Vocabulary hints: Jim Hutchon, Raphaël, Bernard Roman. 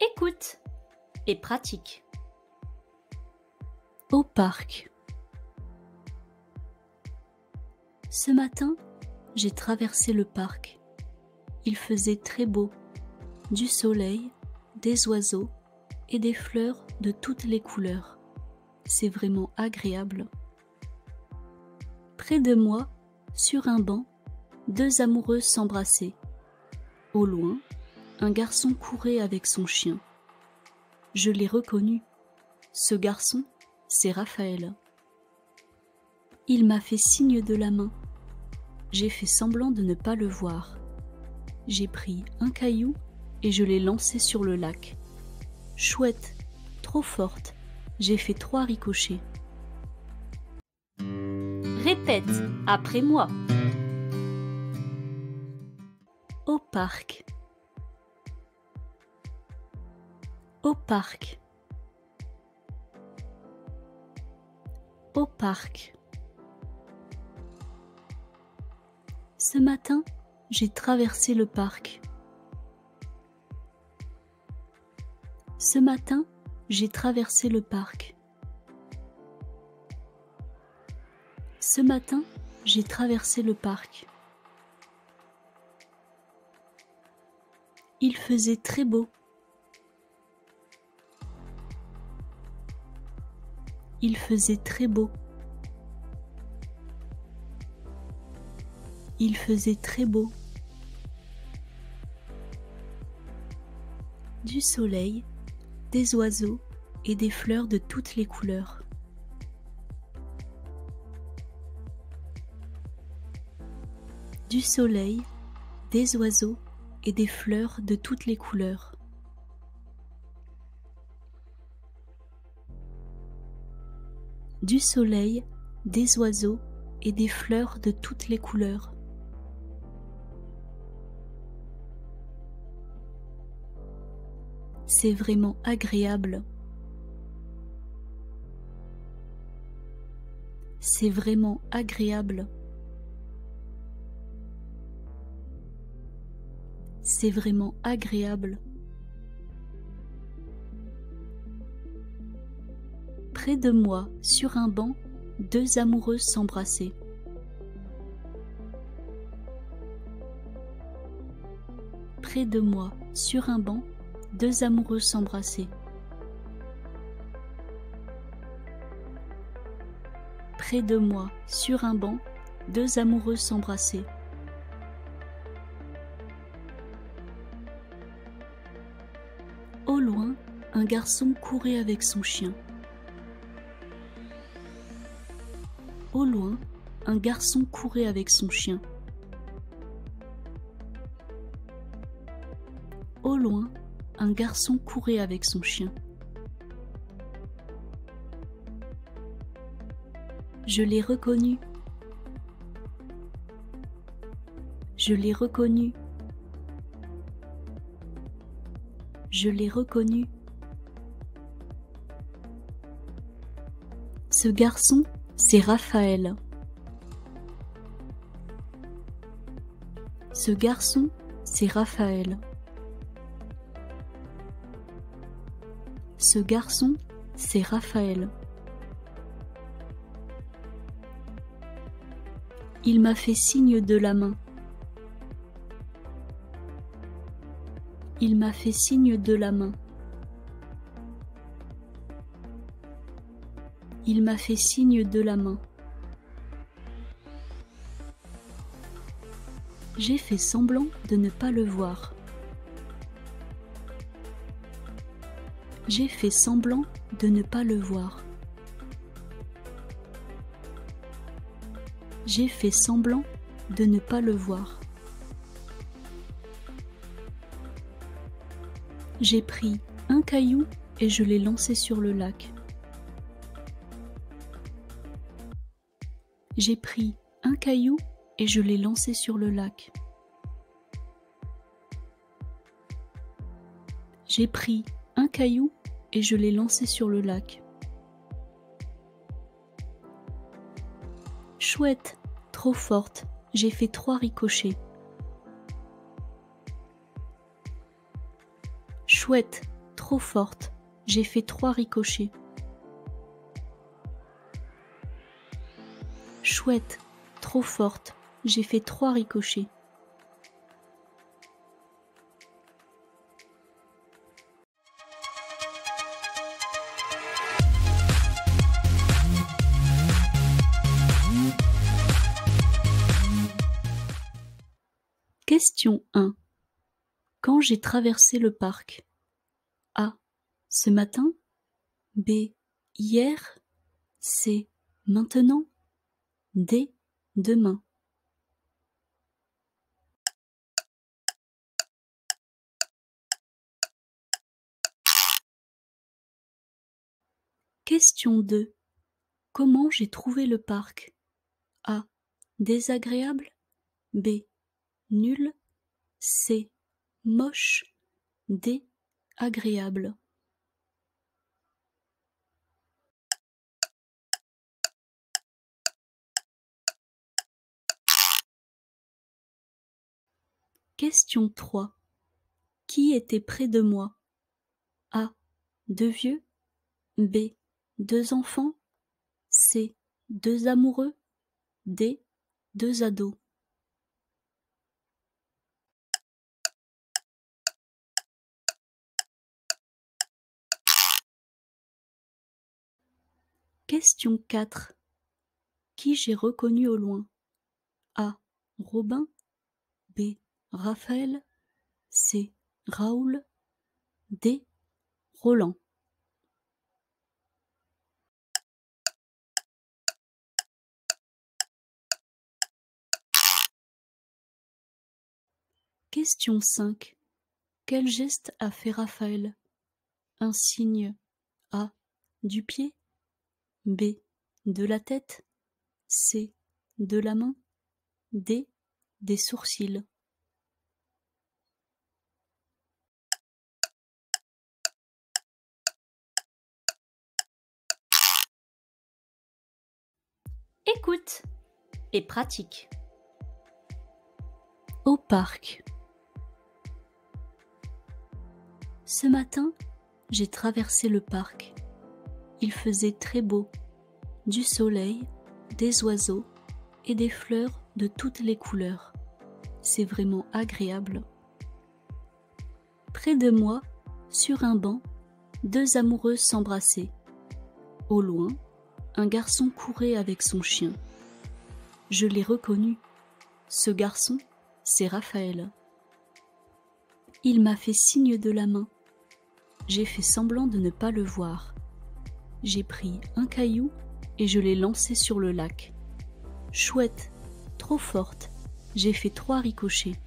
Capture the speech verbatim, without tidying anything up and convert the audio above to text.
Écoute et pratique. Au parc. Ce matin, j'ai traversé le parc. Il faisait très beau, du soleil, des oiseaux et des fleurs de toutes les couleurs. C'est vraiment agréable. Près de moi, sur un banc, deux amoureux s'embrassaient. Au loin, un garçon courait avec son chien. Je l'ai reconnu. Ce garçon, c'est Raphaël. Il m'a fait signe de la main. J'ai fait semblant de ne pas le voir. J'ai pris un caillou et je l'ai lancé sur le lac. Chouette, trop forte, j'ai fait trois ricochets. Répète après moi. Au parc. Au parc. Au parc. Ce matin, j'ai traversé le parc. Ce matin, j'ai traversé le parc. Ce matin, j'ai traversé le parc. Il faisait très beau. Il faisait très beau. Il faisait très beau. Du soleil, des oiseaux et des fleurs de toutes les couleurs. Du soleil, des oiseaux et des fleurs de toutes les couleurs. Du soleil, des oiseaux et des fleurs de toutes les couleurs. C'est vraiment agréable. C'est vraiment agréable. C'est vraiment agréable. Près de moi, sur un banc, deux amoureux s'embrassaient. Près de moi, sur un banc, deux amoureux s'embrassaient. Près de moi, sur un banc, deux amoureux s'embrassaient. Au loin, un garçon courait avec son chien. Au loin, un garçon courait avec son chien. Au loin, un garçon courait avec son chien. Je l'ai reconnu. Je l'ai reconnu. Je l'ai reconnu. Ce garçon, c'est Raphaël. Ce garçon, c'est Raphaël. Ce garçon, c'est Raphaël. Il m'a fait signe de la main. Il m'a fait signe de la main. Il m'a fait signe de la main. J'ai fait semblant de ne pas le voir. J'ai fait semblant de ne pas le voir. J'ai fait semblant de ne pas le voir. J'ai pris un caillou et je l'ai lancé sur le lac. J'ai pris un caillou et je l'ai lancé sur le lac. J'ai pris un caillou et je l'ai lancé sur le lac. Chouette, trop forte, j'ai fait trois ricochets. Chouette, trop forte. J'ai fait trois ricochets. Chouette, trop forte. J'ai fait trois ricochets. Question un. Quand j'ai traversé le parc? A. Ce matin. B. Hier. C. Maintenant. D. Demain. Question deux. Comment j'ai trouvé le parc? A. Désagréable. B. Nul. C. Moche. D. Agréable. Question trois. Qui était près de moi? A. Deux vieux. B. Deux enfants. C. Deux amoureux. D. Deux ados. Question quatre. Qui j'ai reconnu au loin? A. Robin. B. Raphaël. C. Raoul. D. Roland. Question cinq. Quel geste a fait Raphaël? Un signe. A. Du pied. B. De la tête. C. De la main. D. Des sourcils. Écoute et pratique. Au parc. Ce matin, j'ai traversé le parc. Il faisait très beau, du soleil, des oiseaux et des fleurs de toutes les couleurs. C'est vraiment agréable. Près de moi, sur un banc, deux amoureux s'embrassaient. Au loin, un garçon courait avec son chien. Je l'ai reconnu. Ce garçon, c'est Raphaël. Il m'a fait signe de la main. J'ai fait semblant de ne pas le voir. J'ai pris un caillou et je l'ai lancé sur le lac. Chouette, trop forte, j'ai fait trois ricochets.